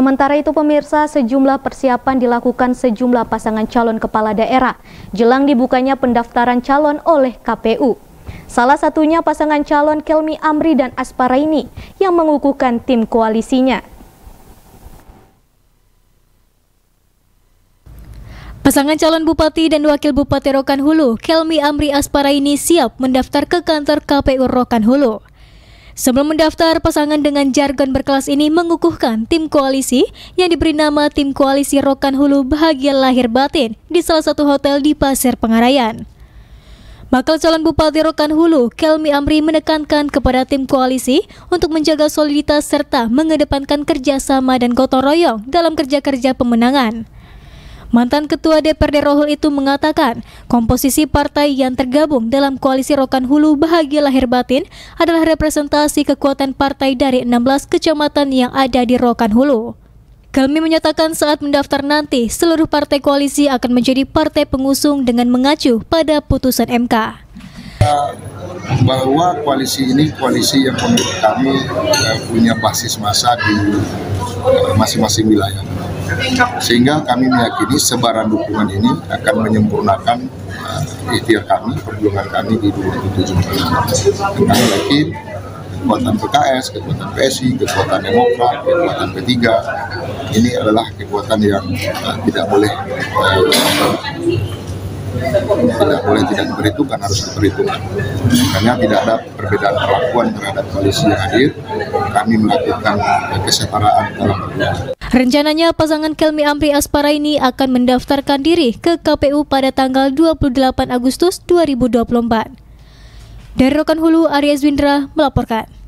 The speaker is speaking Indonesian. Sementara itu pemirsa, sejumlah persiapan dilakukan sejumlah pasangan calon kepala daerah jelang dibukanya pendaftaran calon oleh KPU. Salah satunya pasangan calon Kelmi Amri dan Asparaini yang mengukuhkan tim koalisinya. Pasangan calon Bupati dan Wakil Bupati Rokan Hulu, Kelmi Amri Asparaini siap mendaftar ke kantor KPU Rokan Hulu. Sebelum mendaftar, pasangan dengan jargon berkelas ini mengukuhkan tim koalisi yang diberi nama Tim Koalisi Rokan Hulu Bahagia Lahir Batin di salah satu hotel di Pasir Pengaraian. Bakal calon Bupati Rokan Hulu, Kelmi Amri menekankan kepada tim koalisi untuk menjaga soliditas serta mengedepankan kerjasama dan gotong royong dalam kerja-kerja pemenangan. Mantan Ketua DPRD Rohul itu mengatakan, komposisi partai yang tergabung dalam koalisi Rokan Hulu Bahagia Lahir Batin adalah representasi kekuatan partai dari 16 kecamatan yang ada di Rokan Hulu. Kelmi menyatakan saat mendaftar nanti, seluruh partai koalisi akan menjadi partai pengusung dengan mengacu pada putusan MK. Bahwa koalisi ini koalisi yang menurut kami punya basis massa di masing-masing wilayah. Sehingga kami meyakini sebaran dukungan ini akan menyempurnakan ikhtiar kami, perjuangan kami di 2017. Kami yakin kekuatan PKS, kekuatan PSI, kekuatan Demokrat, kekuatan P3 ini adalah kekuatan yang tidak diperhitungkan, harus diperhitungkan. Makanya tidak ada perbedaan perlakuan terhadap koalisi yang hadir. Kami melakukan kesetaraan dalam perjuangan. Rencananya pasangan Kelmi Amri Asparaini akan mendaftarkan diri ke KPU pada tanggal 28 Agustus 2024. Dari Rokan Hulu, Arya Zwindra melaporkan.